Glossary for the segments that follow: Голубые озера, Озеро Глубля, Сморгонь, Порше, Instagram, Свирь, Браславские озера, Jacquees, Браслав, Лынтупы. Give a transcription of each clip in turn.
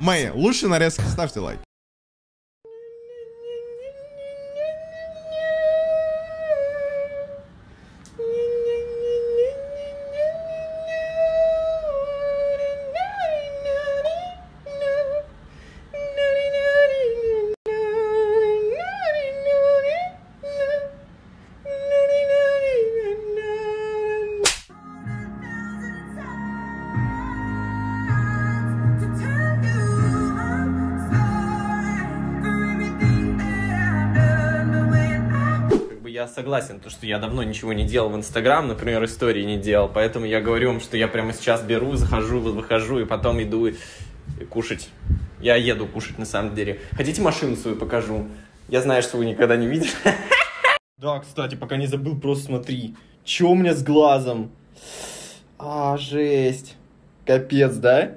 Мои лучшие нарезки, ставьте лайк. Я согласен, то, что я давно ничего не делал в Instagram, например, истории не делал, поэтому я говорю вам, что я прямо сейчас беру, захожу, выхожу, и потом иду и кушать. Я еду кушать, на самом деле. Хотите, машину свою покажу? Я знаю, что вы никогда не видели. Да, кстати, пока не забыл, просто смотри. Чё у меня с глазом? А, жесть. Капец, да?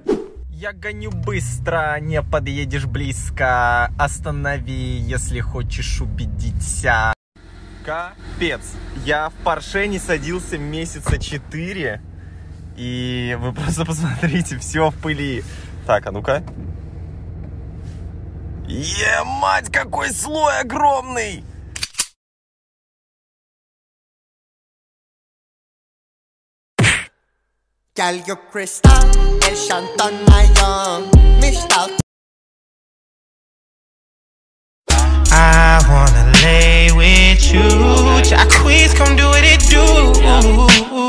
Я гоню быстро, не подъедешь близко. Останови, если хочешь убедиться. Капец, я в Порше не садился месяца 4, и вы просто посмотрите, все в пыли. Так, а ну-ка. Е-мать, какой слой огромный! I wanna lay with you. Jacquees, come do what it do.